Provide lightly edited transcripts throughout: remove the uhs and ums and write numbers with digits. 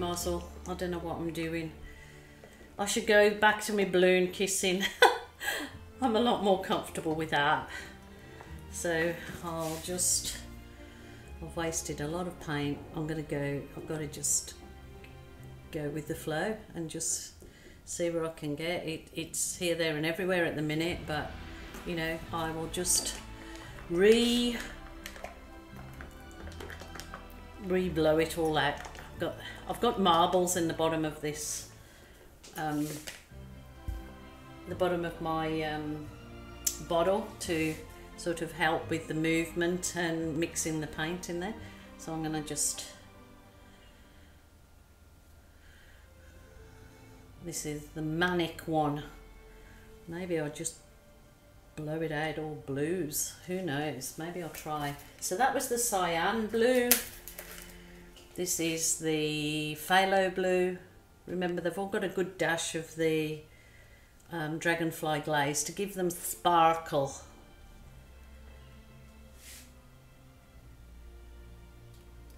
muzzle. I don't know what I'm doing. I should go back to my balloon kissing. I'm a lot more comfortable with that. So I've wasted a lot of paint. I've got to just go with the flow and just see where I can get. It's here, there and everywhere at the minute, but you know, I will just re-blow it all out. I've got marbles in the bottom of this, the bottom of my bottle to sort of help with the movement and mixing the paint in there. So I'm gonna just, this is the manic one. Maybe I'll just blow it out all blues. Who knows? Maybe I'll try. So that was the cyan blue. This is the phthalo blue. Remember, they've all got a good dash of the dragonfly glaze to give them sparkle.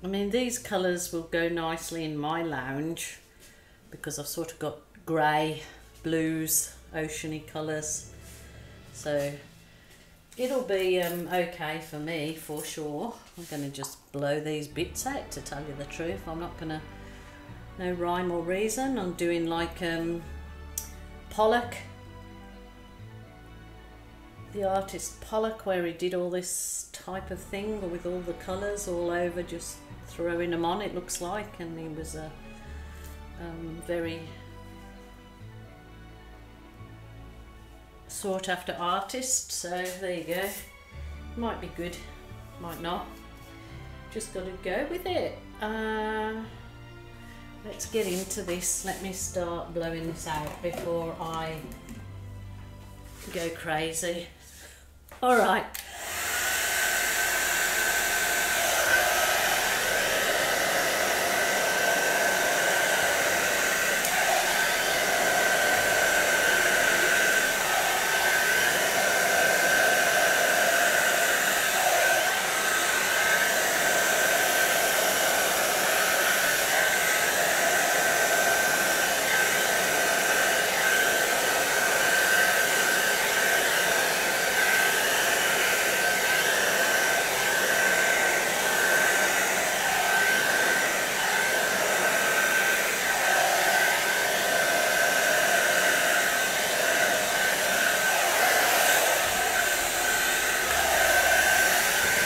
I mean, these colours will go nicely in my lounge because I've sort of got grey, blues, oceany colours. So it'll be okay for me, for sure. I'm going to just blow these bits out, to tell you the truth. I'm not going to, no rhyme or reason. I'm doing like Pollock, the artist Pollock, where he did all this type of thing with all the colours all over, just throwing them on, it looks like. And he was a very sought after artist, so there you go. Might be good, might not. Just got to go with it. Let's get into this. Let me start blowing this out before I go crazy. All right.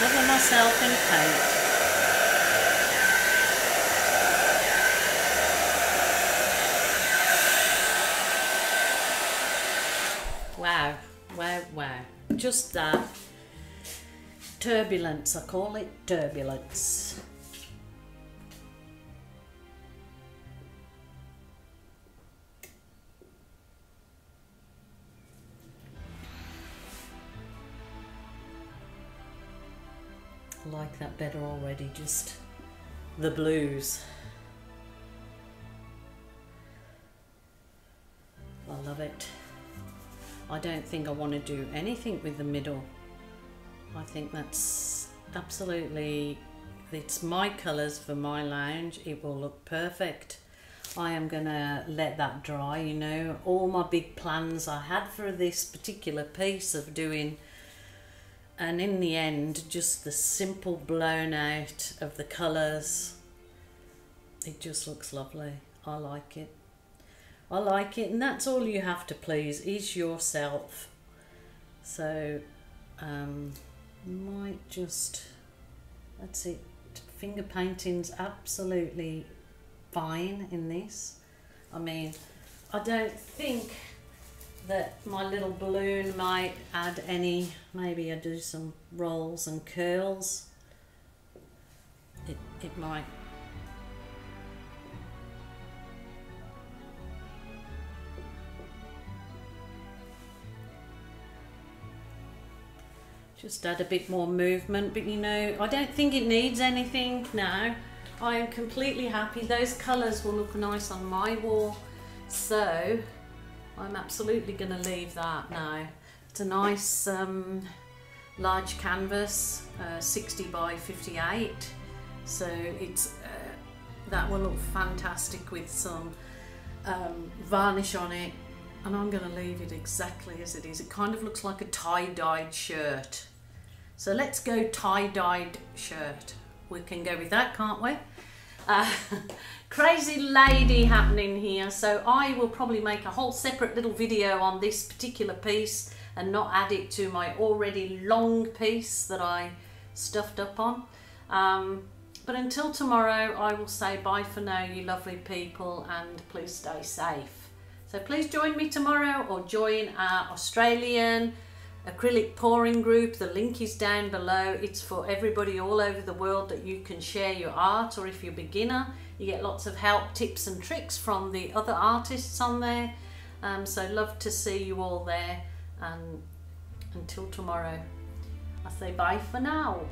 Cover myself in paint. Wow, wow, wow. Just that turbulence, I call it turbulence. I like that better already, just the blues. I love it. I don't think I want to do anything with the middle. I think that's absolutely, it's my colours for my lounge. It will look perfect. I am gonna let that dry, you know. All my big plans I had for this particular piece of doing, and in the end, just the simple blown out of the colours, it just looks lovely. I like it. I like it, and that's all you have to please, is yourself. So, might just, that's it. Finger painting's absolutely fine in this. I mean, I don't think that my little balloon might add any, maybe I do some rolls and curls. It might. Just add a bit more movement, but you know, I don't think it needs anything now. I am completely happy. Those colours will look nice on my wall. So I'm absolutely going to leave that now. It's a nice large canvas, 60 by 58. So it's That will look fantastic with some varnish on it, and I'm going to leave it exactly as it is. It kind of looks like a tie-dyed shirt. So let's go tie-dyed shirt. We can go with that, can't we? Crazy lady happening here, so I will probably make a whole separate little video on this particular piece and not add it to my already long piece that I stuffed up on. But until tomorrow, I will say bye for now, you lovely people, and please stay safe. So please join me tomorrow, or join our Australian acrylic pouring group. The link is down below. It's for everybody all over the world that you can share your art, or if you're a beginner, you get lots of help, tips and tricks from the other artists on there. So love to see you all there. And until tomorrow, I say bye for now.